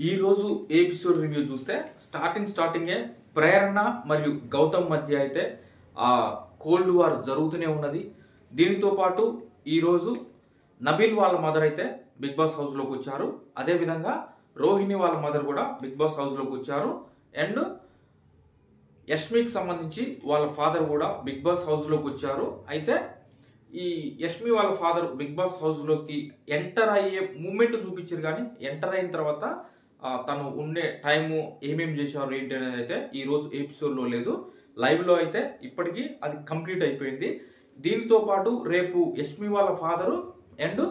Episode review चूस्ते starting प्रेरण मरियु गौतम मध्य अयिते cold war जरुगुतूने उन्नदी दीनितो पाटु ई रोजु नबील वाला मदर अयिते बिग बॉस हाउस लोकी वच्चारु अदे विधंगा रोहिणी वाला मदर कूडा बिग बॉस हाउस लोकी वच्चारु अंड यश्मिक संबंधिंची वाला फादर कूडा बिग बॉस हाउस लोकी वच्चारु अयिते ई यश्मी वाला फादर बिग बॉस हाउस लोकी एंटर अय्ये मूव्मेंट चूपिंचारु गानी एंटर अयिन तर्वात तनु उन्ने टाइम एमेम चेशारु ఏంటనేదైతే ఈ రోజు ఎపిసోడ్ లో లేదు లైవ్ లో అయితే ఇప్పటికి అది కంప్లీట్ అయిపోయింది దీనితో పాటు రేపు యశ్మి వాళ్ళ ఫాదర్ అండ్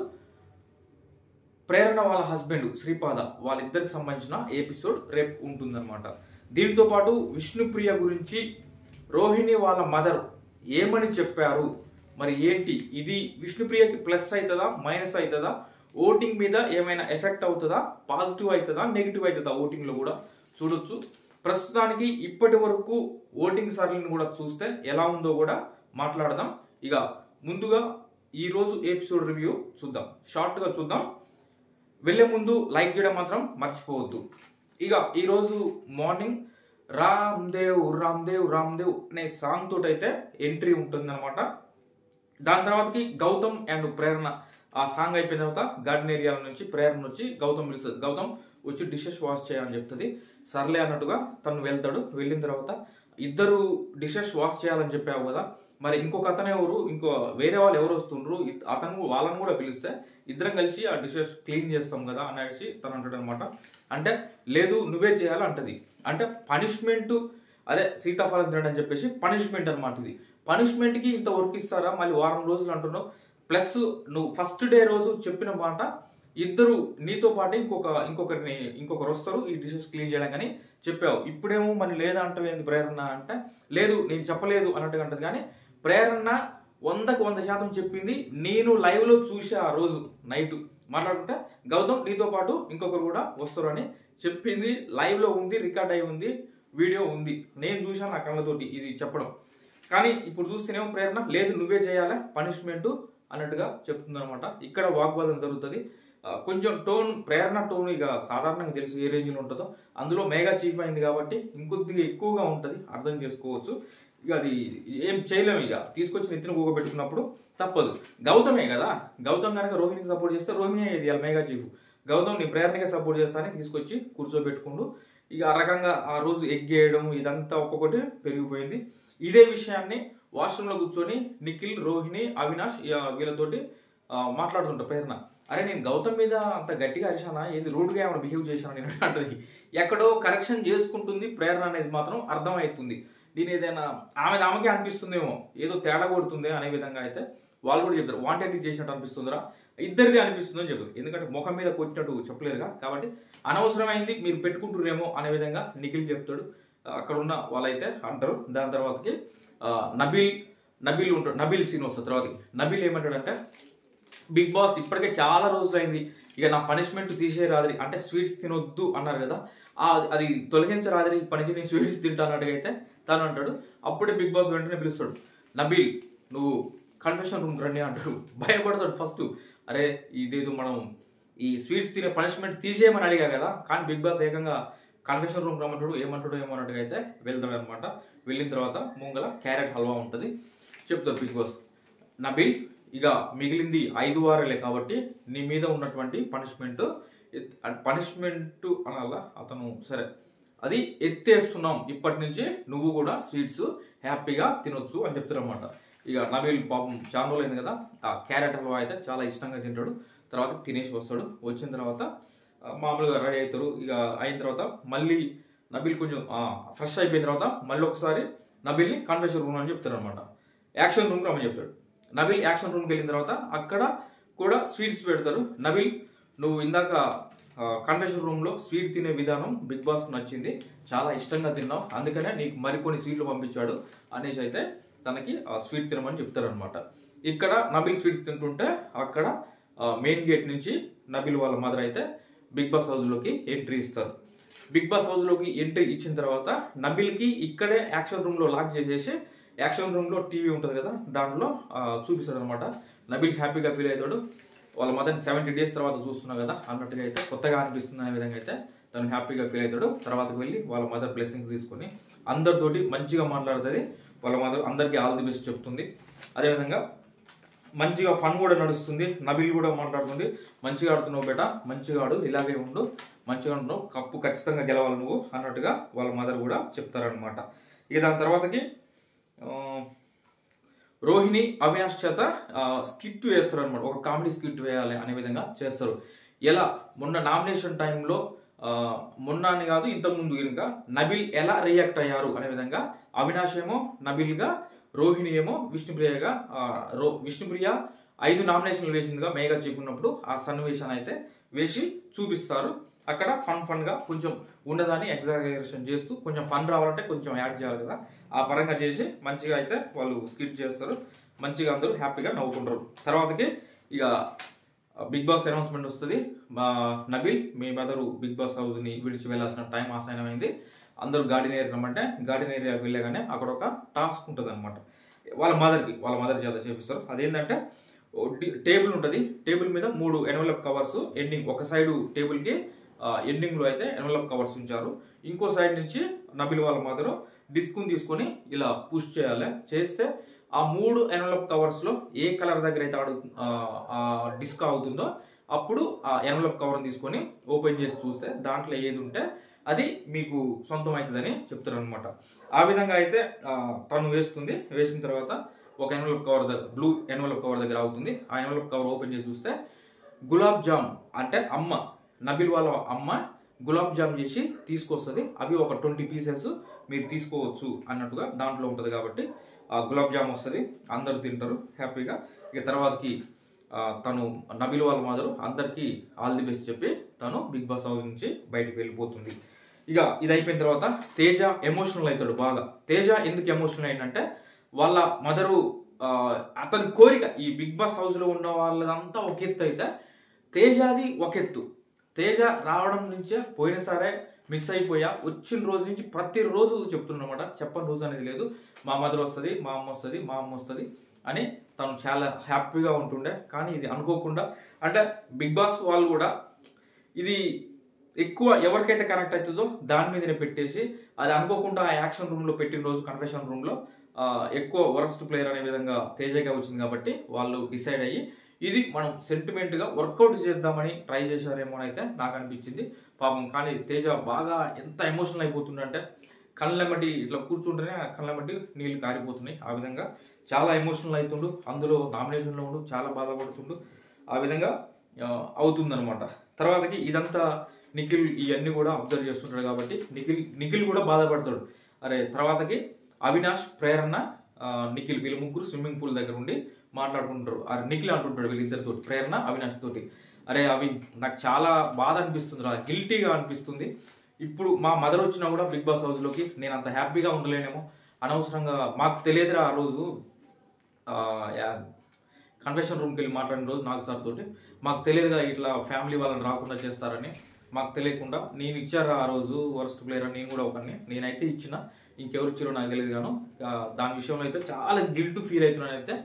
ప్రేరణ వాళ్ళ హస్బెండ్ శ్రీపాద వాళ్ళిద్దరికి సంబంధించిన ఎపిసోడ్ రేపు ఉంటుందన్నమాట దీనితో పాటు విష్ణుప్రియ గురించి రోహిణి వాళ్ళ మదర్ ఏమని చెప్పారు మరి ఏంటి ఇది విష్ణుప్రియకి ప్లస్ అయితదా మైనస్ అయితదా ఓటింగ్ మీద ఏమైనా ఎఫెక్ట్ అవుతదా పాజిటివ్ అవుతదా నెగటివ్ అవుతదా ఓటింగ్ లో కూడా చూడొచ్చు ప్రస్తుతానికి ఇప్పటివరకు ఓటింగ్ సర్వీని కూడా చూస్తే ఎలా ఉందో కూడా మాట్లాడదాం ఇక ముందుగా ఈ రోజు ఎపిసోడ్ రివ్యూ చూద్దాం షార్ట్ గా చూద్దాం వెళ్ళే ముందు లైక్ చేయడం మాత్రం మర్చిపోవద్దు ఇక ఈ రోజు మార్నింగ్ రామ్దేవ్ రామ్దేవ్ రామ్దేవ్ అనే సాంగ్ తోటి అయితే ఎంట్రీ ఉంటుందన్నమాట దాని తర్వాతకి గౌతమ్ అండ్ ప్రేరణ ఆ సాంగ్ అయిపోయిన తర్వాత గార్డెన్ ఏరియా నుంచి ప్రేరణ వచ్చి గౌతమ్ పిలుస్తాడు గౌతమ్ వచ్చి డిషెస్ వాష్ చేయమని చెప్తుంది సర్లే అన్నట్టుగా తను వెళ్తాడు వెళ్ళిన తర్వాత ఇద్దరు డిషెస్ వాష్ చేయాలని చెప్పావు కదా మరి ఇంకొక అతను ఎవరు ఇంకో వేరే వాళ్ళు ఎవరు వస్తుండ్రు అతను వాళ్ళని కూడా పిలిస్తే ఇద్దరం కలిసి ఆ డిషెస్ క్లీన్ చేస్తాం కదా అనేసి తను అంటాడు అనమాట అంటే లేదు నువ్వే చేయాలంటది అంటే పనిష్మెంట్ అదే సీతాఫలం తినడం అని చెప్పేసి పనిష్మెంట్ అనమాట ఇది పనిష్మెంట్కి ఇంత వర్క్ ఇస్తారా మళ్ళీ వారం రోజులు అంటున్నావు ప్లస్ నువ్వు ఫస్ట్ డే రోజు చెప్పిన మాట ఇద్దరు నీతో పాటు ఇంకొకరు వస్తారు ఈ డిషెస్ క్లీన్ చేయడం కానీ చెప్పావు ఇప్పుడేమో మరి లేదంటే ప్రేరణ అంటే లేదు నేను చెప్పలేదు అన్నట్టుగా అంటది కానీ ప్రేరణ 100% చెప్పింది నేను లైవ్ లో చూసా ఆ రోజు నైట్ మాట్లాడుకుంటే గౌతమ్ నీతో పాటు ఇంకొకరు కూడా వస్తారు అని చెప్పింది లైవ్ లో ఉంది రికార్డ్ అయి ఉంది వీడియో ఉంది నేను చూసాను నా కళ్ళతోటి ఇది చెప్పడం కానీ ఇప్పుడు చూస్తేనేమో ప్రేరణ లేదు నువ్వే చేయాలా పనిష్మెంట్ అన్నట్టుగా చెప్తుందన్నమాట ఇక్కడ వాగ్వాదం జరుగుతుంది కొంచెం టోన్ ప్రేరణ టోన్ ఇక సాధారణంగా తెలుసు ఏ రేంజ్లో ఉంటుందో అందులో మెగా చీఫ్ అయింది కాబట్టి ఇంకొద్దిగా ఎక్కువగా ఉంటుంది అర్థం చేసుకోవచ్చు ఇక అది ఏం చేయలేము ఇక తీసుకొచ్చి నెత్తిన కూకబెట్టుకున్నప్పుడు తప్పదు గౌతమే కదా గౌతమ్ కనుక రోహిణికి సపోర్ట్ చేస్తే రోహిణి ఏరియాల మెగా చీఫ్ గౌతమ్ నీ ప్రేరణగా సపోర్ట్ చేస్తానని తీసుకొచ్చి కూర్చోబెట్టుకుంటూ ఇక ఆ రకంగా ఆ రోజు ఎగ్గేయడం ఇదంతా ఒక్కొక్కటి పెరిగిపోయింది ఇదే విషయాన్ని వాష్రూమ్లో కూర్చొని నిఖిల్ రోహిణి అవినాష్ వీళ్ళతోటి మాట్లాడుతుంటా ప్రేరణ అరే నేను గౌతమ్ మీద అంత గట్టిగా అరిశానా ఏది రూడ్గా ఏమైనా బిహేవ్ చేశాను నేను అంటది ఎక్కడో కరెక్షన్ చేసుకుంటుంది ప్రేరణ అనేది మాత్రం అర్థమవుతుంది దీని ఏదైనా ఆమెకి అనిపిస్తుందేమో ఏదో తేడా కొడుతుంది అనే విధంగా అయితే వాళ్ళు కూడా చెప్తారు వాంటెడ్ చేసినట్టు అనిపిస్తుందిరా ఇద్దరిది అనిపిస్తుంది అని చెప్పారు ఎందుకంటే ముఖం మీద కొట్టినట్టు చెప్పలేరుగా కాబట్టి అనవసరమైంది మీరు పెట్టుకుంటున్నారేమో అనే విధంగా నిఖిల్ చెప్తాడు అక్కడ ఉన్న వాళ్ళైతే అంటారు దాని తర్వాతకి నబీల్ ఉంటాడు నబీల్ సీన్ వస్తుంది తర్వాతకి నబీల్ ఏమంటాడంటే బిగ్ బాస్ ఇప్పటికే చాలా రోజులైంది ఇక నా పనిష్మెంట్ తీసేరాదరి అంటే స్వీట్స్ తినొద్దు అన్నారు కదా అది తొలగించరాదరి ఇప్పటి నుంచి నేను స్వీట్స్ తింటా అన్నట్టుగా అయితే తను అంటాడు అప్పుడే బిగ్ బాస్ వెంటనే పిలుస్తాడు నబీల్ నువ్వు కన్ఫెషన్ రూమ్ రండి అంటాడు భయపడతాడు ఫస్ట్ అరే ఇదేదో మనం ఈ స్వీట్స్ తినే పనిష్మెంట్ తీసేయమని అడిగా కదా కానీ బిగ్ బాస్ ఏకంగా కన్ఫెషన్ రూమ్ రమ్మంటాడు ఏమంటాడు ఏమన్నట్టుగా అయితే వెళ్తాడు అనమాట వెళ్ళిన తర్వాత ముంగల క్యారెట్ హల్వా ఉంటుంది చెప్తారు బిగ్ బాస్ నబీల్ ఇక మిగిలింది 5 వారాలే కాబట్టి నీ మీద ఉన్నటువంటి పనిష్మెంట్ అనాలా అతను సరే అది ఎత్తేస్తున్నాం ఇప్పటి నుంచి నువ్వు కూడా స్వీట్స్ హ్యాపీగా తినొచ్చు అని చెప్తారు అనమాట ఇక నబీల్ పాపం చాలా రోజులైంది కదా ఆ క్యారెట్ హల్వా అయితే చాలా ఇష్టంగా తింటాడు తర్వాత తినేసి వస్తాడు వచ్చిన తర్వాత మామూలుగా రెడీ అవుతారు ఇక అయిన తర్వాత మళ్ళీ నబీల్ కొంచెం ఫ్రెష్ అయిపోయిన తర్వాత మళ్ళీ ఒకసారి నబీల్ని కన్ఫెషన్ రూమ్ అని చెప్తారు అనమాట యాక్షన్ రూమ్కి రమ్మని చెప్తాడు నబీల్ యాక్షన్ రూమ్కి వెళ్ళిన తర్వాత అక్కడ కూడా స్వీట్స్ పెడతారు నబీల్ నువ్వు ఇందాక కన్ఫెషన్ రూమ్లో స్వీట్ తినే విధానం బిగ్ బాస్కి నచ్చింది చాలా ఇష్టంగా తిన్నావు అందుకనే నీకు మరికొన్ని స్వీట్లు పంపించాడు అనేసి అయితే తనకి ఆ స్వీట్ తినమని చెప్తారు అనమాట ఇక్కడ నబీల్ స్వీట్స్ తింటుంటే అక్కడ మెయిన్ గేట్ నుంచి నబీల్ వాళ్ళ మదర్ అయితే బిగ్ బాస్ హౌస్లోకి ఎంట్రీ ఇస్తారు బిగ్ బాస్ హౌస్లోకి ఎంట్రీ ఇచ్చిన తర్వాత నబీల్కి ఇక్కడే యాక్షన్ రూమ్లో లాక్ చేసేసి యాక్షన్ రూమ్లో టీవీ ఉంటుంది కదా దాంట్లో చూపిస్తాడు అనమాట నబీల్ హ్యాపీగా ఫీల్ అవుతాడు వాళ్ళ మదర్ని 70 days తర్వాత చూస్తున్నావు కదా అన్నట్టుగా అయితే కొత్తగా అనిపిస్తుంది అనే విధంగా అయితే తను హ్యాపీగా ఫీల్ అవుతాడు. తర్వాతకి వెళ్ళి వాళ్ళ మదర్ బ్లెస్సింగ్స్ తీసుకొని అందరితోటి మంచిగా మాట్లాడుతుంది. వాళ్ళ మదర్ అందరికీ ఆల్ ది బెస్ట్ చెప్తుంది. అదేవిధంగా మంచిగా ఫన్ కూడా నడుస్తుంది. నబిల్ కూడా మాట్లాడుతుంది, మంచిగా ఆడుతున్నావు బేట, మంచిగా ఆడు, ఇలాగే ఉండు, మంచిగా ఉంటున్నావు, కప్పు ఖచ్చితంగా గెలవాలి నువ్వు అన్నట్టుగా వాళ్ళ మదర్ కూడా చెప్తారనమాట. ఇక దాని తర్వాతకి రోహిణి అవినాష్ చేత స్కిట్ వేస్తారు అనమాట. ఒక కామెడీ స్కిట్ వేయాలి అనే విధంగా చేస్తారు. ఎలా మొన్న నామినేషన్ టైంలో మొన్న అని కాదు ఇంతకుముందు ఇంకా నబిల్ ఎలా రియాక్ట్ అయ్యారు అనే విధంగా అవినాష్ ఏమో నబిల్గా, రోహిణి ఏమో విష్ణుప్రియగా, విష్ణుప్రియ 5 నామినేషన్లు వేసిందిగా మేఘా చీఫ్ ఉన్నప్పుడు ఆ సన్నివేశాన్ని అయితే వేసి చూపిస్తారు. అక్కడ ఫన్గా కొంచెం ఉన్నదాన్ని ఎగ్జాగరేషన్ చేస్తూ కొంచెం ఫన్ రావాలంటే కొంచెం యాడ్ చేయాలి కదా, ఆ పరంగా చేసి మంచిగా అయితే వాళ్ళు స్కిట్ చేస్తారు. మంచిగా అందరూ హ్యాపీగా నవ్వుకుంటారు. తర్వాతకి ఇక బిగ్ బాస్ అనౌన్స్మెంట్ వస్తుంది. నబిల్, మీ మదరు బిగ్ బాస్ హౌస్ని విడిచి వెళ్ళాల్సిన టైం ఆసన్నమైంది, అందరూ గార్డెన్ ఏరియా రమ్మంటే గార్డెన్ ఏరియా వెళ్ళగానే అక్కడ ఒక టాస్క్ ఉంటుంది అనమాట. వాళ్ళ మదర్ చేత చేపిస్తారు. అదేంటంటే టేబుల్ ఉంటుంది, టేబుల్ మీద 3 ఎన్వలప్ కవర్స్, ఎండింగ్ ఒక సైడ్ టేబుల్కి ఎండింగ్లో అయితే ఎన్వలప్ కవర్స్ ఉంచారు. ఇంకో సైడ్ నుంచి నబిల్ వాళ్ళ మదరు డిస్క్ని తీసుకొని ఇలా పుష్ చేయాలి. చేస్తే ఆ 3 ఎన్వలప్ కవర్స్లో ఏ కలర్ దగ్గర అయితే డిస్క్ అవుతుందో అప్పుడు ఆ ఎన్వలప్ కవర్ని తీసుకొని ఓపెన్ చేసి చూస్తే దాంట్లో ఏది ఉంటే అది మీకు సొంతం అవుతుందని చెప్తారు అనమాట. ఆ విధంగా అయితే తను వేస్తుంది. వేసిన తర్వాత ఒక ఎన్వలప్ కవర్ దగ్గర, బ్లూ ఎన్వలప్ కవర్ దగ్గర అవుతుంది. ఆ ఎన్వలప్ కవర్ ఓపెన్ చేసి చూస్తే గులాబ్ జామ్, అంటే అమ్మ నబిల్ వాళ్ళ అమ్మ గులాబ్ జామ్ చేసి తీసుకొస్తుంది. అవి ఒక 20 పీసెస్ మీరు తీసుకోవచ్చు అన్నట్టుగా దాంట్లో ఉంటుంది కాబట్టి ఆ గులాబ్ జామ్ వస్తుంది. అందరూ తింటారు హ్యాపీగా. ఇక తర్వాతకి తను నబిల్ వాళ్ళ మదరు అందరికీ ఆల్ ది బెస్ట్ చెప్పి తను బిగ్ బాస్ హౌస్ నుంచి బయటకు వెళ్ళిపోతుంది. ఇక ఇది అయిపోయిన తర్వాత తేజ ఎమోషనల్ అవుతాడు బాగా. తేజ ఎందుకు ఎమోషనల్ అయిందంటే వాళ్ళ మదరు అతని కోరిక, ఈ బిగ్ బాస్ హౌస్లో ఉన్న వాళ్ళదంతా ఒక ఎత్తు అయితే తేజాది ఒక ఎత్తు. తేజ రావడం నుంచే పోయినసారే మిస్ అయిపోయా, వచ్చిన రోజు నుంచి ప్రతిరోజు చెప్తున్నమాట, చెప్పని రోజు అనేది లేదు. మా మదర్ వస్తుంది, మా అమ్మ వస్తుంది, మా అమ్మ వస్తుంది అని తను చాలా హ్యాపీగా ఉంటుండే. కానీ ఇది అనుకోకుండా, అంటే బిగ్ బాస్ వాళ్ళు కూడా ఇది ఎక్కువ ఎవరికైతే కనెక్ట్ అవుతుందో దాని మీదనే పెట్టేసి అది అనుకోకుండా ఆ యాక్షన్ రూమ్లో పెట్టిన రోజు కన్ఫెషన్ రూమ్లో ఎక్కువ వరస్ట్ ప్లేయర్ అనే విధంగా తేజగా వచ్చింది కాబట్టి వాళ్ళు డిసైడ్ అయ్యి ఇది మనం సెంటిమెంట్గా వర్కౌట్ చేద్దామని ట్రై చేశారేమో అని అయితే నాకు అనిపించింది పాపం. కానీ తేజ బాగా ఎంత ఎమోషనల్ అయిపోతుందంటే కళ్ళెమ్మటి ఇట్లా కూర్చుంటేనే కళ్ళెమ్మటి నీళ్ళు కారిపోతున్నాయి. ఆ విధంగా చాలా ఎమోషనల్ అవుతుండు, అందులో నామినేషన్లో ఉండు, చాలా బాధపడుతుండు, ఆ విధంగా అవుతుందనమాట. తర్వాతకి ఇదంతా నిఖిల్ ఇవన్నీ కూడా అబ్జర్వ్ చేస్తుంటాడు కాబట్టి నిఖిల్ కూడా బాధపడతాడు. అరే తర్వాతకి అవినాష్, ప్రేరణ, నిఖిల్ వీళ్ళు ముగ్గురు స్విమ్మింగ్ పూల్ దగ్గర ఉండి మాట్లాడుకుంటారు. అరే నిఖిల్ అంటుంటాడు వీళ్ళిద్దరితో, ప్రేరణ అవినాష్ తోటి, అరే అవి నాకు చాలా బాధ అనిపిస్తుంది రా, గిల్టీగా అనిపిస్తుంది. ఇప్పుడు మా మదర్ వచ్చినా కూడా బిగ్ బాస్ హౌస్లోకి నేను అంత హ్యాపీగా ఉండలేనేమో, అనవసరంగా మాకు తెలియదురా. ఆ రోజు కన్ఫెషన్ రూమ్కి వెళ్ళి మాట్లాడిన రోజు నాకు సార్ తోటి మాకు తెలియదుగా ఇట్లా ఫ్యామిలీ వాళ్ళని రాకుండా చేస్తారని మాకు తెలియకుండా నేను ఇచ్చారా ఆ రోజు వరస్ట్ ప్లేయర్ అని. నేను కూడా ఒకరిని నేనైతే ఇచ్చిన, ఇంకెవరు ఇచ్చారో నాకు తెలియదు గాను దాని విషయంలో అయితే చాలా గిల్ట్ ఫీల్ అవుతున్నాను అయితే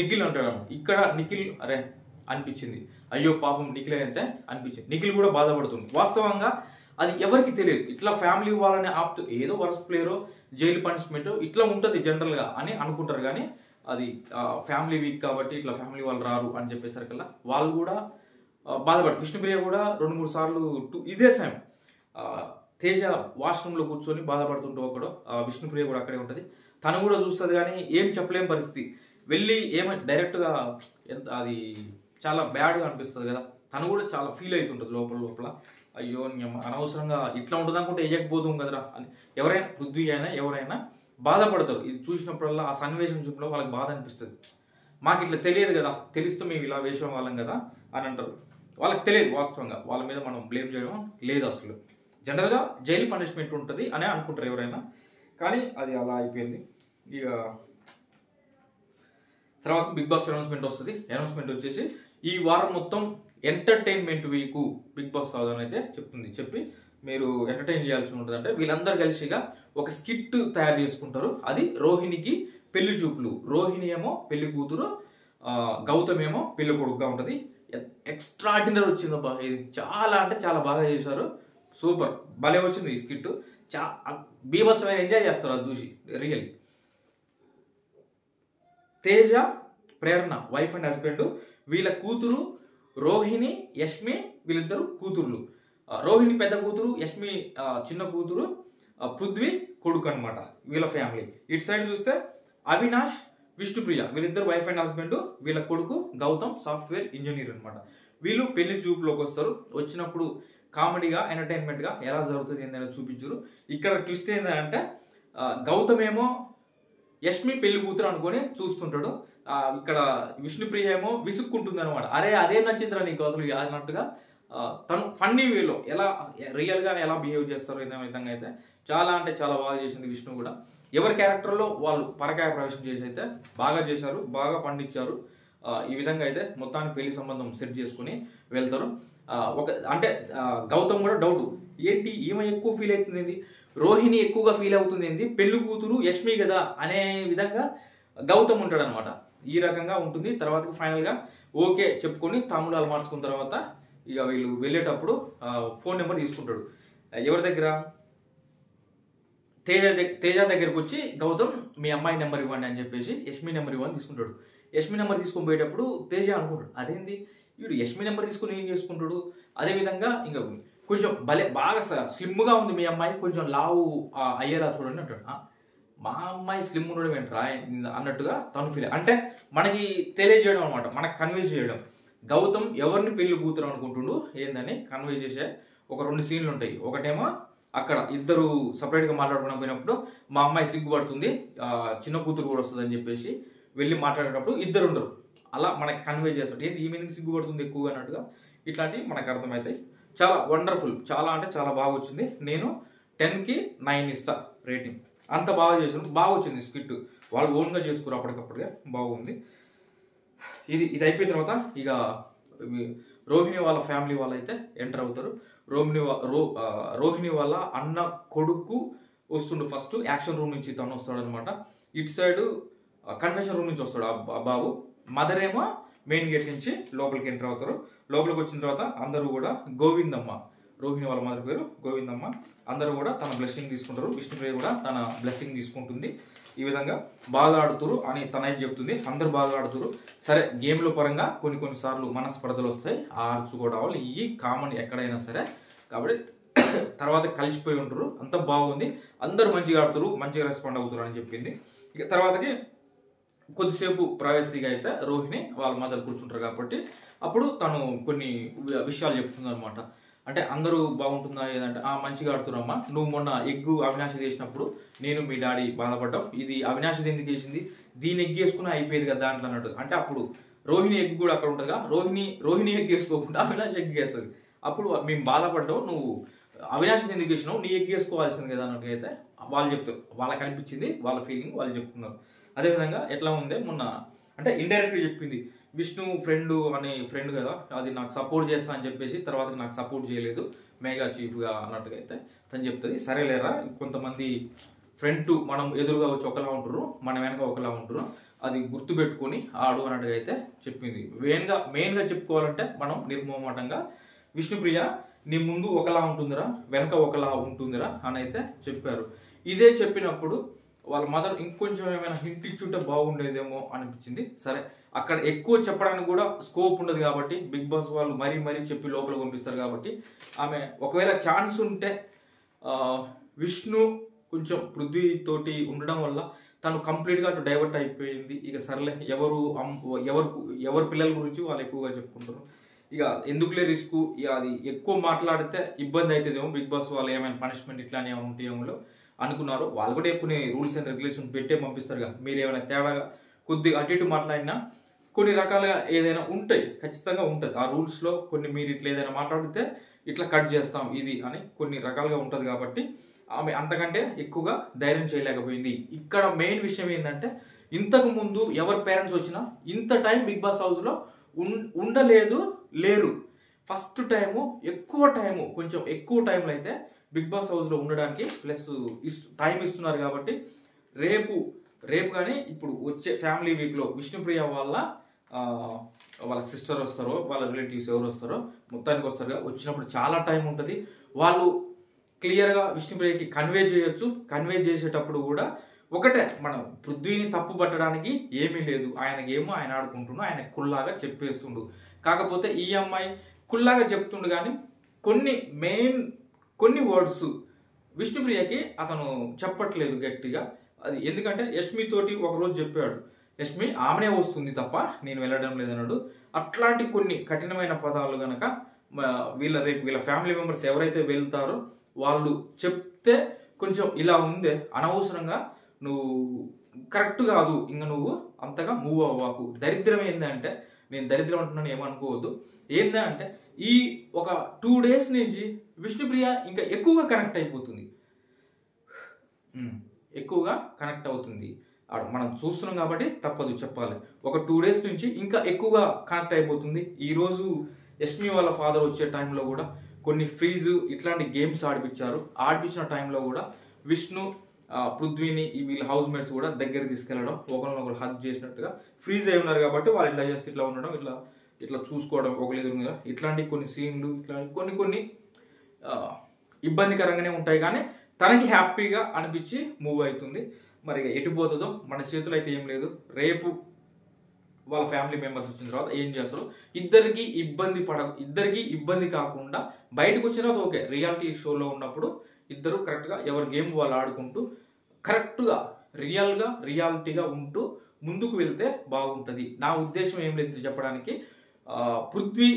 నిఖిల్ అంటాడు. ఇక్కడ నిఖిల్ అరే అనిపించింది, అయ్యో పాపం నిఖిల్ అయితే అనిపించింది. నిఖిల్ కూడా బాధపడుతుంది. వాస్తవంగా అది ఎవరికి తెలియదు, ఇట్లా ఫ్యామిలీ వాళ్ళని ఆపుతూ ఏదో వరస్ట్ ప్లేయరో జైలు పనిష్మెంటో ఇట్లా ఉంటుంది జనరల్గా అని అనుకుంటారు. కానీ అది ఫ్యామిలీ వీక్ కాబట్టి ఇట్లా ఫ్యామిలీ వాళ్ళు రారు అని చెప్పేసరికల్లా వాళ్ళు కూడా బాధపడు. విష్ణుప్రియ కూడా 2-3 సార్లు ఇదే సేమ్ తేజ వాష్రూమ్లో కూర్చొని బాధపడుతుంటూ ఒకడు, విష్ణుప్రియ కూడా అక్కడే ఉంటుంది, తను కూడా చూస్తుంది కానీ ఏం చెప్పలేని పరిస్థితి. వెళ్ళి ఏమై డైరెక్ట్గా ఎంత అది చాలా బ్యాడ్గా అనిపిస్తుంది కదా, తను కూడా చాలా ఫీల్ అవుతుంటుంది లోపల అయ్యో అనవసరంగా ఇట్లా ఉంటుంది అనుకుంటే వేయకపోదాం కదరా అని. ఎవరైనా పృథ్వీ అయినా ఎవరైనా బాధపడతారు, ఇది చూసినప్పుడల్లా ఆ సన్నివేశం చూసినప్పుడు వాళ్ళకి బాధ అనిపిస్తుంది. మాకు ఇట్లా తెలియదు కదా, తెలిస్తే మేము ఇలా వేసిన వాళ్ళం కదా అని అంటారు. వాళ్ళకి తెలియదు, వాస్తవంగా వాళ్ళ మీద మనం బ్లేమ్ చేయడం లేదు. అసలు జనరల్గా జైలు పనిష్మెంట్ ఉంటుంది అని అనుకుంటారు ఎవరైనా, కానీ అది అలా అయిపోయింది. ఇక తర్వాత బిగ్ బాస్ అనౌన్స్మెంట్ వస్తుంది. అనౌన్స్మెంట్ వచ్చేసి ఈ వారం మొత్తం entertainment week big boss house అని అయితే చెప్తుంది. చెప్పి మీరు ఎంటర్టైన్ చేయాల్సి ఉంటుంది అంటే వీళ్ళందరూ కలిసిగా ఒక స్కిట్ తయారు చేసుకుంటారు. అది రోహిణికి పెళ్లి చూపులు, రోహిణి ఏమో పెళ్లి కూతురు, గౌతమ్ ఏమో పెళ్లి కొడుకుగా ఉంటుంది. ఎక్స్ట్రాడినరీ వచ్చిందబ్బా, ఇది చాలా అంటే చాలా బాగా చేశారు. సూపర్ భలే వచ్చింది ఈ స్కిట్ బీభత్సమైన ఎంజాయ్ చేస్తారు అది చూసి real. Teja Prerana wife and husband వీళ్ళ కూతురు రోహిణి యష్మి వీళ్ళిద్దరు కూతుర్లు. రోహిణి పెద్ద కూతురు యష్మి చిన్న కూతురు పృథ్వీ కొడుకు అనమాట వీళ్ళ ఫ్యామిలీ. ఇటు సైడ్ చూస్తే అవినాష్ విష్ణుప్రియ వీళ్ళిద్దరు వైఫ్ అండ్ హస్బెండ్ వీళ్ళ కొడుకు గౌతమ్ సాఫ్ట్వేర్ ఇంజనీర్ అనమాట. వీళ్ళు పెళ్లి చూపులోకి వస్తారు వచ్చినప్పుడు కామెడీగా ఎంటర్టైన్మెంట్గా ఎలా జరుగుతుంది ఏంటైనా చూపించరు. ఇక్కడ ట్విస్ట్ ఏంటంటే గౌతమ్ ఏమో యష్మి పెళ్లి కూతురు అనుకొని చూస్తుంటాడు, ఇక్కడ విష్ణుప్రియ ఏమో విసుక్కుంటుంది అనమాట. అరే అదే నచ్చిందిరా నీకు అసలు అన్నట్టుగా తను ఫన్నీ వేలో ఎలా రియల్గా ఎలా బిహేవ్ చేస్తారో ఏదైనా విధంగా అయితే చాలా అంటే చాలా బాగా చేసింది విష్ణు కూడా. ఎవరి క్యారెక్టర్లో వాళ్ళు పరకాయ ప్రవేశం చేసి అయితే బాగా చేశారు, బాగా పండించారు. ఈ విధంగా అయితే మొత్తానికి పెళ్లి సంబంధం సెట్ చేసుకుని వెళ్తారు. ఒక అంటే గౌతమ్ కూడా డౌట్ ఏంటి ఈమె ఎక్కువ ఫీల్ అవుతుంది రోహిణి ఎక్కువగా ఫీల్ అవుతుంది ఏంటి పెళ్లి కూతురు యష్మి కదా అనే విధంగా గౌతమ్ ఉంటాడు అనమాట. ఈ రకంగా ఉంటుంది. తర్వాత ఫైనల్గా ఓకే చెప్పుకొని తమ్ముడాలు మార్చుకున్న తర్వాత ఇక వీళ్ళు వెళ్ళేటప్పుడు ఫోన్ నెంబర్ తీసుకుంటాడు ఎవరి దగ్గర తేజ దగ్గరకు వచ్చి గౌతమ్ మీ అమ్మాయి నెంబర్ ఇవ్వండి అని చెప్పేసి యష్మి నెంబర్ ఇవ్వని తీసుకుంటాడు. యష్మి నెంబర్ తీసుకొని పోయేటప్పుడు తేజ అనుకుంటాడు అదేంది వీడు యష్మి నెంబర్ తీసుకుని ఏం చేసుకుంటాడు. అదేవిధంగా ఇంకా కొంచెం భలే బాగా స్లిమ్గా ఉంది మీ అమ్మాయి కొంచెం లావు అయ్యేలా చూడండి అంటాడు. మా అమ్మాయి స్లిమ్ ఉండడం ఏంట్రా అన్నట్టుగా తను ఫీల్ అంటే మనకి తెలియజేయడం అనమాట, మనకు కన్వే చేయడం. గౌతమ్ ఎవరిని పెళ్లి కూతురు అనుకుంటుండు ఏందని కన్వే చేసే ఒక రెండు సీన్లు ఉంటాయి. ఒకటేమో అక్కడ ఇద్దరు సపరేట్గా మాట్లాడుకుని పోయినప్పుడు మా అమ్మాయి సిగ్గుపడుతుంది చిన్న కూతురు కూడా వస్తుంది అని చెప్పేసి వెళ్ళి మాట్లాడేటప్పుడు ఇద్దరు ఉండరు అలా మనకు కన్వే చేస్తాడు ఏది ఈ మీనింగ్ సిగ్గుపడుతుంది ఎక్కువగా అన్నట్టుగా. ఇట్లాంటివి మనకు అర్థమవుతాయి. చాలా వండర్ఫుల్, చాలా అంటే చాలా బాగా వచ్చింది. నేను 10కి 9 ఇస్తా రేటింగ్. అంత బాగా చేసాను, బాగా వచ్చింది స్కిట్. వాళ్ళు ఓన్గా చేసుకురు అప్పటికప్పుడుగా బాగుంది. ఇది అయిపోయిన తర్వాత ఇక రోహిణి వాళ్ళ ఫ్యామిలీ వాళ్ళు అయితే ఎంటర్ అవుతారు. రోహిణి వాళ్ళ అన్న కొడుకు వస్తుండు ఫస్ట్ యాక్షన్ రూమ్ నుంచి తను వస్తాడు అనమాట. ఇటు సైడ్ కన్ఫెషన్ రూమ్ నుంచి వస్తాడు ఆ బాబు. మదర్ ఏమో మెయిన్ గేట్ నుంచి లోపలికి ఎంటర్ అవుతారు. లోపలికి వచ్చిన తర్వాత అందరూ కూడా గోవిందమ్మ రోహిణి వాళ్ళ మదర్ పేరు గోవిందమ్మ అందరూ కూడా తన బ్లెస్సింగ్ తీసుకుంటారు. విష్ణుప్రియ కూడా తన బ్లెస్సింగ్ తీసుకుంటుంది. ఈ విధంగా బాగా ఆడుతురు అని తనైతే చెప్తుంది. అందరు బాగా ఆడుతురు. సరే గేమ్ల పరంగా కొన్నిసార్లు మనస్పర్ధలు వస్తాయి, ఆర్చుకోవడాలు ఇవి కామన్ ఎక్కడైనా సరే కాబట్టి తర్వాత కలిసిపోయి ఉంటారు. అంత బాగుంది, అందరు మంచిగా ఆడుతురు, మంచిగా రెస్పాండ్ అవుతారు అని చెప్పింది. ఇక తర్వాతకి కొద్దిసేపు ప్రైవసీగా అయితే రోహిణి వాళ్ళ మదర్ కూర్చుంటారు కాబట్టి అప్పుడు తను కొన్ని విషయాలు చెప్తుంది అనమాట. అంటే అందరూ బాగుంటుందా ఏదంటే ఆ మంచిగా ఆడుతున్నామ్మా, నువ్వు మొన్న ఎగ్గు అవినాశి చేసినప్పుడు నేను మీ డాడీ బాధపడ్డాం, ఇది అవినాశి ఎందుకు చేసింది దీని ఎగ్ వేసుకుని అయిపోయేది కదా దాంట్లో అన్నట్టు. అంటే అప్పుడు రోహిణి ఎగ్ కూడా అక్కడ ఉంటుందిగా, రోహిణి ఎగ్ వేసుకోకుండా అవినాశి ఎగ్ వేస్తుంది. అప్పుడు మేము బాధపడ్డావు, నువ్వు అవినాశి ఎందుకు చేసినావు, నీ ఎగ్ వేసుకోవాల్సింది కదా అన్నట్టు అయితే వాళ్ళు చెప్తారు. వాళ్ళకి అనిపించింది, వాళ్ళ ఫీలింగ్ వాళ్ళు చెప్తున్నారు. అదేవిధంగా ఎట్లా ఉందే మొన్న అంటే ఇండైరెక్ట్గా చెప్పింది విష్ణు ఫ్రెండ్ కదా అది నాకు సపోర్ట్ చేస్తా అని చెప్పేసి తర్వాత నాకు సపోర్ట్ చేయలేదు మేఘా చీఫ్గా అన్నట్టుగా అయితే తను చెప్తుంది. సరే లేరా కొంతమంది ఫ్రెండ్ మనం ఎదురుగా వచ్చి ఒకలా ఉంటారు, మనం వెనక ఒకలా ఉంటారు, అది గుర్తుపెట్టుకొని ఆడు అన్నట్టుగా అయితే చెప్పింది. మెయిన్గా చెప్పుకోవాలంటే మనం నిర్మోహమాటంగా విష్ణుప్రియ నీ ముందు ఒకలా ఉంటుందిరా వెనక ఒకలా ఉంటుందిరా అని అయితే చెప్పారు. ఇదే చెప్పినప్పుడు వాళ్ళ మదర్ ఇంకొంచెం ఏమైనా హింట్ ఇచ్చుంటే బాగుండేదేమో అనిపించింది. సరే అక్కడ ఎక్కువ చెప్పడానికి కూడా స్కోప్ ఉండదు కాబట్టి బిగ్ బాస్ వాళ్ళు మరీ చెప్పి లోపల పంపిస్తారు కాబట్టి ఆమె ఒకవేళ ఛాన్స్ ఉంటే విష్ణు కొంచెం పృథ్వీ తోటి ఉండడం వల్ల తను కంప్లీట్గా అటు డైవర్ట్ అయిపోయింది. ఇక సర్లే ఎవరు పిల్లల గురించి వాళ్ళు ఎక్కువగా చెప్పుకుంటారు, ఇక ఎందుకులే రిస్క్, ఇక అది ఎక్కువ మాట్లాడితే ఇబ్బంది అవుతుందేమో బిగ్ బాస్ వాళ్ళు ఏమైనా పనిష్మెంట్ ఇట్లానే ఉంటాయేమో అనుకున్నారు. వాళ్ళు కూడా కొన్ని రూల్స్ అండ్ రెగ్యులేషన్ పెట్టే పంపిస్తారు కదా, మీరు ఏమైనా తేడాగా కొద్దిగా అటు ఇటు మాట్లాడినా కొన్ని రకాలుగా ఏదైనా ఉంటాయి, ఖచ్చితంగా ఉంటుంది ఆ రూల్స్లో. కొన్ని మీరు ఇట్లా ఏదైనా మాట్లాడితే ఇట్లా కట్ చేస్తాం ఇది అని కొన్ని రకాలుగా ఉంటుంది కాబట్టి ఆమె అంతకంటే ఎక్కువగా ధైర్యం చేయలేకపోయింది. ఇక్కడ మెయిన్ విషయం ఏంటంటే ఇంతకు ముందు ఎవరి పేరెంట్స్ వచ్చినా ఇంత టైం బిగ్ బాస్ హౌస్లో లేరు. ఫస్ట్ టైము కొంచెం ఎక్కువ టైంలో అయితే బిగ్ బాస్ హౌస్లో ఉండడానికి ప్లస్ టైం ఇస్తున్నారు కాబట్టి రేపు కానీ ఇప్పుడు వచ్చే ఫ్యామిలీ వీక్లో విష్ణుప్రియ వాళ్ళ సిస్టర్ వస్తారో వాళ్ళ రిలేటివ్స్ ఎవరు వస్తారో మొత్తానికి వస్తారు. వచ్చినప్పుడు చాలా టైం ఉంటుంది, వాళ్ళు క్లియర్ గా విష్ణుప్రియకి కన్వే చేయొచ్చు. కన్వే చేసేటప్పుడు కూడా ఒకటే, మనం పృథ్వీని తప్పు పట్టడానికి ఏమీ లేదు, ఆయన ఏమో ఆయన ఆడుకుంటున్నా, ఆయన కుల్లాగా చెప్పేస్తుండు. కాకపోతే ఈ అమ్మాయి కుల్లాగా చెప్తుండు కానీ కొన్ని మెయిన్ కొన్ని వర్డ్స్ విష్ణుప్రియకి అతను చెప్పట్లేదు గట్టిగా. అది ఎందుకంటే యష్మి తోటి ఒకరోజు చెప్పాడు, యష్మి ఆమెనే వస్తుంది తప్ప నేను వెళ్ళడం లేదన్నాడు. అట్లాంటి కొన్ని కఠినమైన పదాలు కనుక వీళ్ళ రేపు వీళ్ళ ఫ్యామిలీ మెంబర్స్ ఎవరైతే వెళ్తారో వాళ్ళు చెప్తే కొంచెం ఇలా ఉందే, అనవసరంగా నువ్వు కరెక్ట్ కాదు, ఇంకా నువ్వు అంతగా మూవ్ అవ్వకు. దరిద్రం ఏంటంటే, నేను దరిద్రం అంటున్నాను ఏమనుకోవద్దు, ఏంటంటే ఈ ఒక 2 days నుంచి విష్ణుప్రియ ఇంకా ఎక్కువగా కనెక్ట్ అయిపోతుంది, ఎక్కువగా కనెక్ట్ అవుతుంది. మనం చూస్తున్నాం కాబట్టి తప్పదు చెప్పాలి. ఒక 2 days నుంచి ఇంకా ఎక్కువగా కనెక్ట్ అయిపోతుంది. ఈరోజు యష్మి వాళ్ళ ఫాదర్ వచ్చే టైంలో కూడా కొన్ని ఫ్రీజు ఇట్లాంటి గేమ్స్ ఆడిపించారు. ఆడిపించిన టైంలో కూడా విష్ణు పృథ్వీని వీళ్ళ హౌస్ మేట్స్ కూడా దగ్గర తీసుకెళ్ళడం, ఒకరినొకరు హగ్ చేసినట్టుగా, ఫ్రీజ్ అయి ఉన్నారు కాబట్టి వాళ్ళు ఇట్లా చేసి ఇట్లా ఉండడం, ఇట్లా ఇట్లా చూసుకోవడం ఒకరి ఎదురుగా, ఇట్లాంటి కొన్ని సీన్లు, ఇట్లాంటి కొన్ని కొన్ని ఇబ్బందికరంగానే ఉంటాయి. కానీ తనకి హ్యాపీగా అనిపించి మూవ్ అవుతుంది. మరి ఎటుపోతుందో మన చేతులు అయితే ఏం లేదు. రేపు వాళ్ళ ఫ్యామిలీ మెంబర్స్ వచ్చిన తర్వాత ఏం చేస్తారు, ఇద్దరికి ఇబ్బంది కాకుండా బయటకు వచ్చిన తర్వాత ఓకే. రియాలిటీ షోలో ఉన్నప్పుడు ఇద్దరు కరెక్ట్గా ఎవరి గేమ్ వాళ్ళు ఆడుకుంటూ కరెక్ట్గా రియల్గా రియాలిటీగా ఉంటూ ముందుకు వెళ్తే బాగుంటుంది. నా ఉద్దేశం ఏం లేదు చెప్పడానికి, పృథ్వీ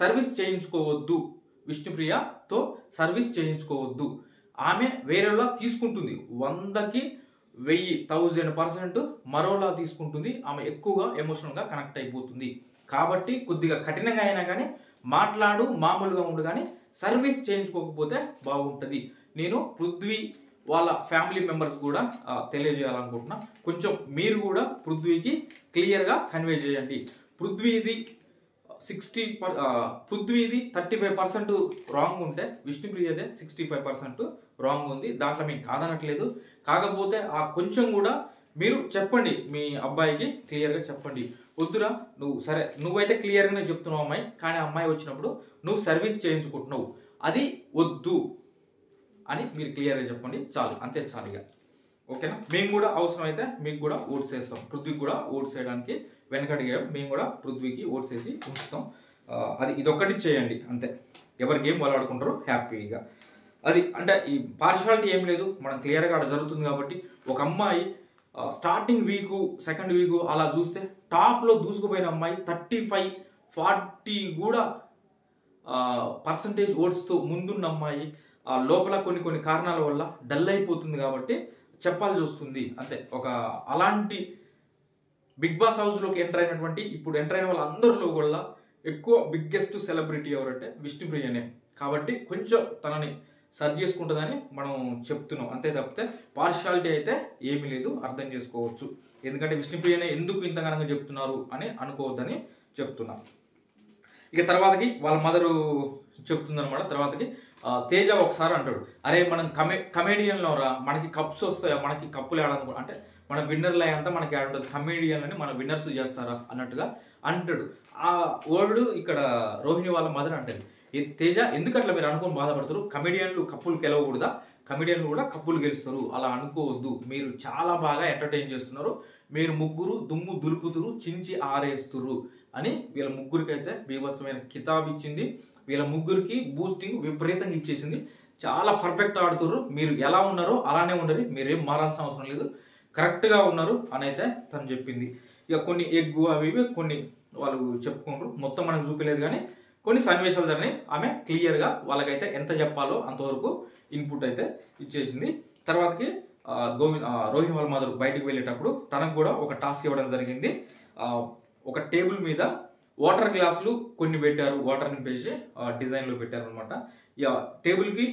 సర్వీస్ చేయించుకోవద్దు, విష్ణుప్రియతో సర్వీస్ చేయించుకోవద్దు. ఆమె వేరేలా తీసుకుంటుంది, 100కి 1000% మరోలా తీసుకుంటుంది. ఆమె ఎక్కువగా ఎమోషనల్గా కనెక్ట్ అయిపోతుంది కాబట్టి కొద్దిగా కఠినంగా అయినా కానీ మాట్లాడు, మామూలుగా ఉండు, కానీ సర్వీస్ చేయించుకోకపోతే బాగుంటుంది. నేను పృథ్వీ వాళ్ళ ఫ్యామిలీ మెంబర్స్ కూడా తెలియజేయాలనుకుంటున్నా, కొంచెం మీరు కూడా పృథ్వీకి క్లియర్గా కన్వే చేయండి. పృథ్వీది 35% రాంగ్ ఉంటే విష్ణుప్రియదే 65% రాంగ్ ఉంది. దాంట్లో మీకు కాదనట్లేదు, కాకపోతే ఆ కొంచెం కూడా మీరు చెప్పండి, మీ అబ్బాయికి క్లియర్గా చెప్పండి. వద్దురా నువ్వు, సరే నువ్వైతే క్లియర్గానే చెప్తున్నావు అమ్మాయి, కానీ అమ్మాయి వచ్చినప్పుడు నువ్వు సర్వీస్ చేయించుకుంటున్నావు, అది వద్దు అని మీరు క్లియర్గా చెప్పండి. చాలు, అంతే చాలు ఇక, ఓకేనా. మేము కూడా అవసరమైతే మీకు కూడా ఓట్స్ వేస్తాం, పృథ్వీకి కూడా ఓట్స్ వేయడానికి వెనకడిగా మేము కూడా పృథ్వీకి ఓట్స్ వేసి ఉంచుతాం. అది ఇదొక్కటి చేయండి అంతే. ఎవరి గేమ్ వాళ్ళు ఆడుకుంటారో హ్యాపీగా, అది అంటే ఈ పార్షాలిటీ ఏం లేదు, మనం క్లియర్గా అక్కడ జరుగుతుంది కాబట్టి. ఒక అమ్మాయి స్టార్టింగ్ వీకు సెకండ్ వీకు అలా చూస్తే టాప్లో దూసుకుపోయిన అమ్మాయి 35-40 కూడా పర్సంటేజ్ ఓట్స్తో ముందున్న అమ్మాయి లోపల కొన్ని కొన్ని కారణాల వల్ల డల్ అయిపోతుంది కాబట్టి చెప్పాల్సి వస్తుంది అంతే. ఒక అలాంటి బిగ్ బాస్ హౌస్లోకి ఎంటర్ అయినటువంటి ఇప్పుడు ఎంటర్ అయిన వాళ్ళందరిలో కూడా ఎక్కువ బిగ్గెస్ట్ సెలబ్రిటీ ఎవరంటే విష్ణుప్రియనే కాబట్టి కొంచెం తనని సరి చేసుకుంటుందని మనం చెప్తున్నాం అంతే తప్పితే పార్షాలిటీ అయితే ఏమీ లేదు, అర్థం చేసుకోవచ్చు. ఎందుకంటే విష్ణుప్రియనే ఎందుకు ఇంతగానంగా చెప్తున్నారు అని అనుకోవద్దని చెప్తున్నా. ఇక తర్వాతకి వాళ్ళ మదరు చెప్తుందనమాట, తర్వాతకి తేజ ఒకసారి అంటాడు, అరే మనం కమేడియన్లో రా, మనకి కప్స్ వస్తాయా, మనకి కప్పులు ఆడాలనుకో, అంటే మన విన్నర్లు అయ్యేంత మనకి యాడ్ ఉంటుంది, కమేడియన్లని మన విన్నర్స్ చేస్తారా అన్నట్టుగా అంటాడు. ఆ ఓల్డ్ ఇక్కడ రోహిణి వాళ్ళ మదర్ అంటది, తేజ ఎందుకు అట్లా మీరు అనుకుని బాధపడతారు, కమెడియన్లు కప్పులు గెలవకూడదా, కమెడియన్లు కూడా కప్పులు గెలుస్తారు, అలా అనుకోవద్దు, మీరు చాలా బాగా ఎంటర్టైన్ చేస్తున్నారు, మీరు ముగ్గురు దుమ్ము దులుపుతురు, చించి ఆరేస్తురు అని వీళ్ళ ముగ్గురికి అయితే బీభత్సమైన కితాబ్ ఇచ్చింది. వీళ్ళ ముగ్గురికి బూస్టింగ్ విపరీతంగా ఇచ్చేసింది. చాలా పర్ఫెక్ట్ ఆడుతున్నారు, మీరు ఎలా ఉన్నారో అలానే ఉండరు, మీరేం మారాల్సిన అవసరం లేదు, కరెక్ట్గా ఉన్నారు అని అయితే తను చెప్పింది. ఇక కొన్ని ఎగ్గు అవి ఇవి కొన్ని వాళ్ళు చెప్పుకుంటారు, మొత్తం మనకు చూపలేదు కానీ కొన్ని సన్నివేశాల ధరని ఆమె క్లియర్గా వాళ్ళకైతే ఎంత చెప్పాలో అంతవరకు ఇన్పుట్ అయితే ఇచ్చేసింది. తర్వాతకి రోహిణి వాళ్ళ మాదిరి బయటకు వెళ్ళేటప్పుడు తనకు కూడా ఒక టాస్క్ ఇవ్వడం జరిగింది. ఒక టేబుల్ మీద వాటర్ గ్లాసులు కొన్ని పెట్టారు, వాటర్ నింపేసి డిజైన్లో పెట్టారు అనమాట. ఇక టేబుల్కి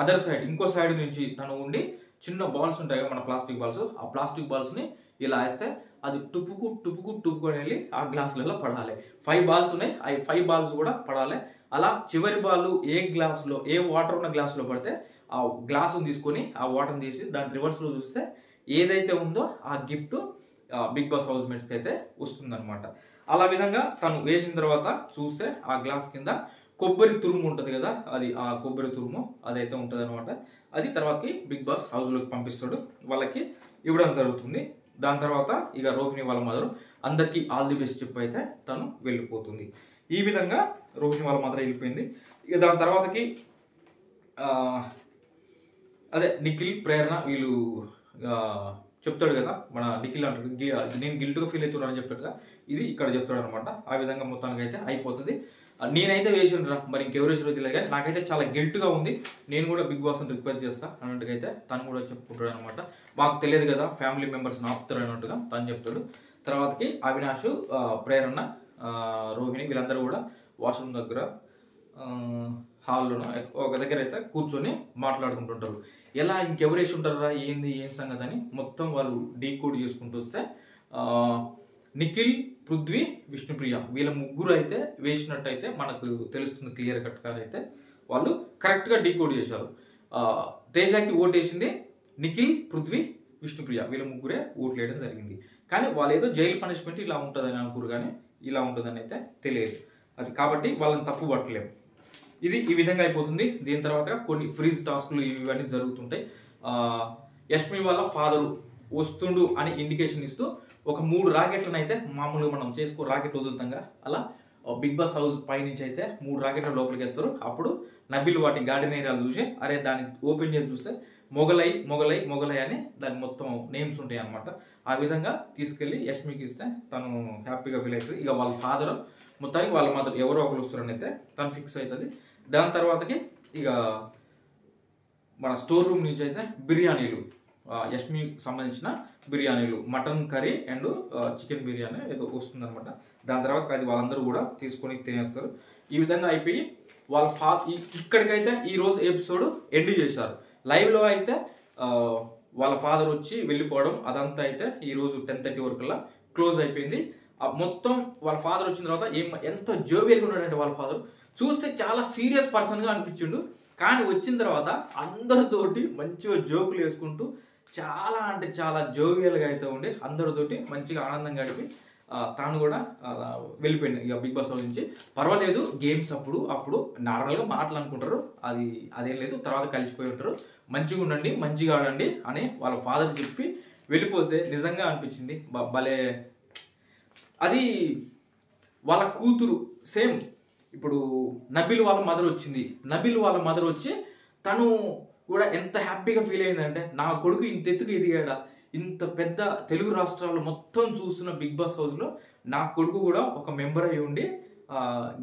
అదర్ సైడ్ ఇంకో సైడ్ నుంచి తను ఉండి చిన్న బాల్స్ ఉంటాయి కదా మన ప్లాస్టిక్ బాల్స్, ఆ ప్లాస్టిక్ బాల్స్ని ఇలా వేస్తే అది టుప్పుకు టుప్పుకు టుప్పుకొని వెళ్ళి ఆ గ్లాసులలో పడాలి. 5 balls ఉన్నాయి, ఆ 5 balls కూడా పడాలి. అలా చివరి బాల్ ఏ గ్లాసులో ఏ వాటర్ ఉన్న గ్లాసులో పడితే ఆ గ్లాసును తీసుకొని ఆ వాటర్ని తీసి దాని రివర్స్లో చూస్తే ఏదైతే ఉందో ఆ గిఫ్ట్ బిగ్ బాస్ హౌస్ మేట్స్కి అయితే వస్తుందన్నమాట. అలా విధంగా తను వేసిన తర్వాత చూస్తే ఆ గ్లాస్ కింద కొబ్బరి తురుము ఉంటుంది కదా, అది ఆ కొబ్బరి తురుము అదైతే ఉంటుంది అనమాట. అది తర్వాతకి బిగ్ బాస్ హౌస్లోకి పంపిస్తాడు, వాళ్ళకి ఇవ్వడం జరుగుతుంది. దాని తర్వాత ఇక రోహిణి వాళ్ళ మదర్ అందరికీ ఆల్ ది బెస్ట్ చెప్పి అయితే తను వెళ్ళిపోతుంది. ఈ విధంగా రోహిణి వాళ్ళ మదర్ వెళ్ళిపోయింది. ఇక దాని తర్వాతకి అదే నిఖిల్ ప్రేరణ వీళ్ళు చెప్తాడు కదా, మన నిఖిల్ అంటాడు నేను గిల్ట్గా ఫీల్ అవుతున్నాను అని చెప్తాడు కదా, ఇది ఇక్కడ చెప్తాడు అనమాట. ఆ విధంగా మొత్తానికి అయితే అయిపోతుంది. నేనైతే వేసినరా మరి ఇంకెవరు వేసిన తెలియదు కానీ నాకైతే చాలా గిల్ట్గా ఉంది, నేను కూడా బిగ్ బాస్ని రిక్వెస్ట్ చేస్తాను అన్నట్టుగా అయితే తను కూడా చెప్పుకుంటాడు అనమాట. మాకు తెలియదు కదా ఫ్యామిలీ మెంబర్స్ని ఆపుతారు అన్నట్టుగా తను చెప్తాడు. తర్వాతకి అవినాష్, ప్రేరణ, రోహిణి వీళ్ళందరూ కూడా వాష్రూమ్ దగ్గర హాల్లోనూ ఒక దగ్గర అయితే కూర్చొని మాట్లాడుకుంటుంటారు. ఎలా ఇంకెవరు వేసి ఉంటారా ఏంది ఏం సంగతి అని మొత్తం వాళ్ళు డీ కోడ్ చేసుకుంటూ వస్తే నిఖిల్, పృథ్వీ, విష్ణుప్రియ వీళ్ళ ముగ్గురు అయితే వేసినట్టు అయితే మనకు తెలుస్తుంది. క్లియర్ కట్గా అయితే వాళ్ళు కరెక్ట్గా డీ కోడ్ చేశారు. తేజాకి ఓటు వేసింది నిఖిల్, పృథ్వీ, విష్ణుప్రియ వీళ్ళ ముగ్గురే ఓట్లు వేయడం జరిగింది. కానీ వాళ్ళు ఏదో జైలు పనిష్మెంట్ ఇలా ఉంటుందని అనుకోరు, కానీ ఇలా ఉంటుందని అయితే తెలియదు అది. కాబట్టి వాళ్ళని తప్పు పట్టలేము. ఇది ఈ విధంగా అయిపోతుంది. దీని తర్వాత కొన్ని ఫ్రీజ్ టాస్క్లు ఇవన్నీ జరుగుతుంటాయి. యష్మి వాళ్ళ ఫాదరు వస్తుండు అని ఇండికేషన్ ఇస్తూ ఒక 3 రాకెట్లను అయితే మామూలుగా మనం చేసుకో రాకెట్ వదులుతాంగా అలా బిగ్ బాస్ హౌస్ పైనుంచి అయితే 3 రాకెట్ల లోపలికి వేస్తారు. అప్పుడు నబిల్ వాటి గార్డెనేరాలు చూసి అరే దాన్ని ఓపెన్ చేసి చూస్తే మొగలై మొగలై మొగలై అని దాని మొత్తం నేమ్స్ ఉంటాయి అనమాట. ఆ విధంగా తీసుకెళ్ళి యష్మికి ఇస్తే తను హ్యాపీగా ఫీల్ అవుతుంది. ఇక వాళ్ళ ఫాదరు మొత్తానికి వాళ్ళ మాత్రం ఎవరో ఒకరు వస్తారని అయితే తను ఫిక్స్ అవుతుంది. దాని తర్వాతకి ఇక మన స్టోర్ రూమ్ నుంచి అయితే బిర్యానీలు యష్మికి సంబంధించిన బిర్యానీలు mutton curry and chicken biryani ఏదో వస్తుందనమాట. దాని తర్వాత అది వాళ్ళందరూ కూడా తీసుకొని తినేస్తారు. ఈ విధంగా అయిపోయి వాళ్ళ ఇక్కడికైతే ఈరోజు ఎపిసోడ్ ఎండ్ చేశారు. లైవ్లో అయితే వాళ్ళ ఫాదర్ వచ్చి వెళ్ళిపోవడం అదంతా అయితే ఈరోజు 10:30 వరకులా క్లోజ్ అయిపోయింది. మొత్తం వాళ్ళ ఫాదర్ వచ్చిన తర్వాత ఎంతో జోవియల్గా ఉన్నాడంటే వాళ్ళ ఫాదర్ చూస్తే చాలా సీరియస్ పర్సన్గా అనిపించిండు. కానీ వచ్చిన తర్వాత అందరితోటి మంచిగా జోకులు వేసుకుంటూ చాలా అంటే చాలా జోవియల్గా అయితే ఉండి అందరితోటి మంచిగా ఆనందంగా గడిపి తాను కూడా వెళ్ళిపోయింది ఇక బిగ్ బాస్ నుంచి. పర్వాలేదు గేమ్స్ అప్పుడు నార్మల్గా మాటలు అనుకుంటారు, అదేం లేదు. తర్వాత కలిసిపోయి ఉంటారు, మంచిగా ఉండండి మంచిగా ఆడండి అని వాళ్ళ ఫాదర్ చెప్పి వెళ్ళిపోతే నిజంగా అనిపించింది భలే. అది వాళ్ళ కూతురు సేమ్ ఇప్పుడు నబిల్ వాళ్ళ మదర్ వచ్చింది. నబిల్ వాళ్ళ మదర్ వచ్చి తను కూడా ఎంత హ్యాపీగా ఫీల్ అయిందంటే నా కొడుకు ఇంత ఎత్తుకు ఎదిగాడా, ఇంత పెద్ద తెలుగు రాష్ట్రాలు మొత్తం చూస్తున్న బిగ్ బాస్ హౌస్లో నా కొడుకు కూడా ఒక మెంబర్ అయి ఉండి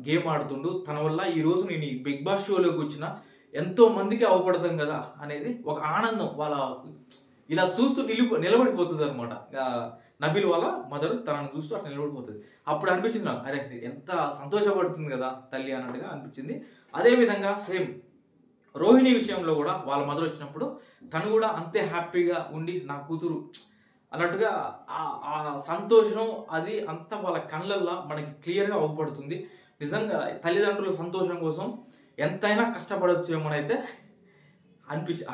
గేమ్ ఆడుతుండు, తన వల్ల ఈరోజు నేను ఈ బిగ్ బాస్ షోలోకి వచ్చిన ఎంతో మందికి అవపడతాం కదా అనేది ఒక ఆనందం వాళ్ళ ఇలా చూస్తూ నిలబడిపోతుంది అనమాట. నబిల్ వాళ్ళ మదర్ తనను చూస్తూ అట్లా నిలబడిపోతుంది. అప్పుడు అనిపించింది నాకు అరే ఎంత సంతోషపడుతుంది కదా తల్లి అన్నట్టుగా అనిపించింది. అదేవిధంగా సేమ్ రోహిణి విషయంలో కూడా వాళ్ళ మదర్ వచ్చినప్పుడు తను కూడా అంతే హ్యాపీగా ఉండి నా కూతురు అన్నట్టుగా ఆ సంతోషం అది అంతా వాళ్ళ కళ్ళల్లో మనకి క్లియర్గా అవపడుతుంది. నిజంగా తల్లిదండ్రుల సంతోషం కోసం ఎంతైనా కష్టపడవచ్చు ఏమోనైతే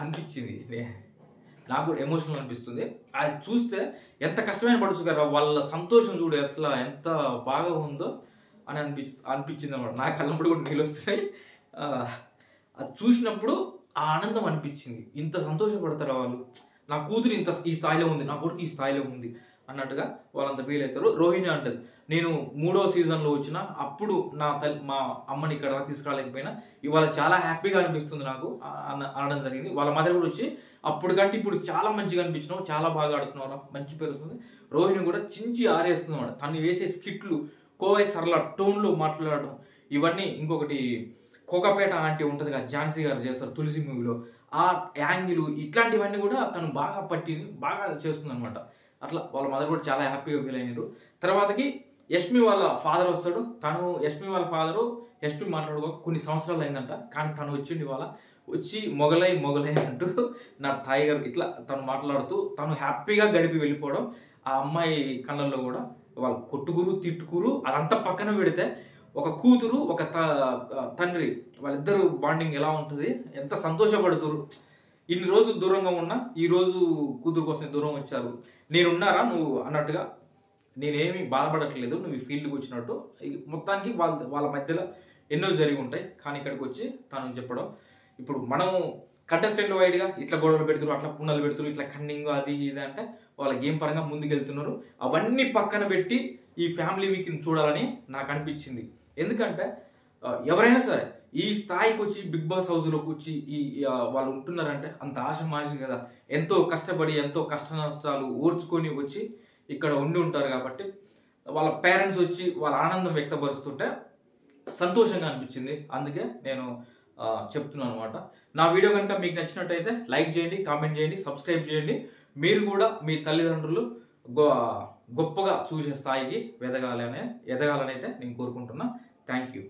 అనిపించింది. నాకు కూడా ఎమోషనల్ అనిపిస్తుంది అది చూస్తే. ఎంత కష్టమైన పడచ్చు కదా వాళ్ళ సంతోషం చూడు ఎంత బాగా ఉందో అని అనిపించింది అనమాట. నాకు కళ్ళప్పుడు కూడా నీళ్ళు వస్తున్నాయి. అది చూసినప్పుడు ఆ ఆనందం అనిపించింది, ఇంత సంతోషపడతారు వాళ్ళు, నా కూతురు ఇంత ఈ స్థాయిలో ఉంది, నా కొడుకు ఈ స్థాయిలో ఉంది అన్నట్టుగా వాళ్ళంతా ఫీల్ అవుతారు. రోహిణి అంటది నేను 3వ సీజన్లో వచ్చిన అప్పుడు మా అమ్మని ఇక్కడ తీసుకురాలేకపోయినా ఇవాళ చాలా హ్యాపీగా అనిపిస్తుంది నాకు అనడం జరిగింది. వాళ్ళ మదర్ కూడా వచ్చి అప్పుడు కంటే ఇప్పుడు చాలా మంచిగా అనిపించినావు, చాలా బాగా ఆడుతున్నావు, మంచి పేరు వస్తుంది. రోహిణి కూడా చించి ఆరేస్తుంది అన్నమాట. తను వేసే స్కిట్లు కోవై సరళ టోన్లో మాట్లాడడం ఇవన్నీ, ఇంకొకటి కోకపేట ఆంటీ ఉంటుంది కదా ఝాన్సీ గారు చేస్తారు తులసి మూవీలో, ఆ యాంగిల్ ఇట్లాంటివన్నీ కూడా తను బాగా పట్టి బాగా చేస్తుంది అనమాట. అట్లా వాళ్ళ మదర్ కూడా చాలా హ్యాపీగా ఫీల్ అయినారు. తర్వాతకి యష్మి వాళ్ళ ఫాదర్ వస్తాడు. తను యష్మి వాళ్ళ ఫాదరు యష్మి మాట్లాడుకో కొన్ని సంవత్సరాలు అయిందంట, కానీ తను వచ్చిండి వాళ్ళ వచ్చి మొగలై మొగలై అంటూ నా టైగర్ ఇట్లా తను మాట్లాడుతూ తను హ్యాపీగా గడిపి వెళ్ళిపోవడం ఆ అమ్మాయి కళ్ళల్లో కూడా వాళ్ళు కొట్టుకురు తిట్టుకురు అదంతా పక్కన పెడితే ఒక కూతురు ఒక తండ్రి వాళ్ళిద్దరు బాండింగ్ ఎలా ఉంటుంది, ఎంత సంతోషపడుతురు. ఇన్ని రోజులు దూరంగా ఉన్నా ఈరోజు కూతురు కోసం దూరం వచ్చారు, నేనున్నారా నువ్వు అన్నట్టుగా, నేనేమి బాధపడట్లేదు నువ్వు ఈ ఫీల్డ్కి వచ్చినట్టు. మొత్తానికి వాళ్ళ మధ్యలో ఎన్నో జరిగి ఉంటాయి కానీ ఇక్కడికి వచ్చి తాను చెప్పడం ఇప్పుడు మనం కంటెస్టెంట్ వైడ్గా ఇట్లా గొడవలు పెడుతున్నారు అట్లా పుణ్యాలు పెడుతున్నారు ఇట్లా కన్నింగ్ అది ఇది అంటే వాళ్ళ గేమ్ పరంగా ముందుకెళ్తున్నారు అవన్నీ పక్కన పెట్టి ఈ ఫ్యామిలీ వీక్ని చూడాలని నాకు అనిపించింది ఎందుకంటే ఎవరైనా సరే ఈ స్థాయికి వచ్చి బిగ్ బాస్ హౌస్లోకి వచ్చి ఈ వాళ్ళు ఉంటున్నారంటే అంత ఆశమాషి కదా ఎంతో కష్టపడి ఎంతో కష్ట నష్టాలు ఓర్చుకొని వచ్చి ఇక్కడ ఉండి ఉంటారు కాబట్టి వాళ్ళ పేరెంట్స్ వచ్చి వాళ్ళ ఆనందం వ్యక్తపరుస్తుంటే సంతోషంగా అనిపించింది అందుకే నేను చెప్తున్నాను అనమాట నా వీడియో కనుక మీకు నచ్చినట్టయితే లైక్ చేయండి కామెంట్ చేయండి సబ్స్క్రైబ్ చేయండి మీరు కూడా మీ తల్లిదండ్రులు గొప్పగా చూసే స్థాయికి ఎదగాలని అయితే నేను కోరుకుంటున్నా థ్యాంక్ యూ।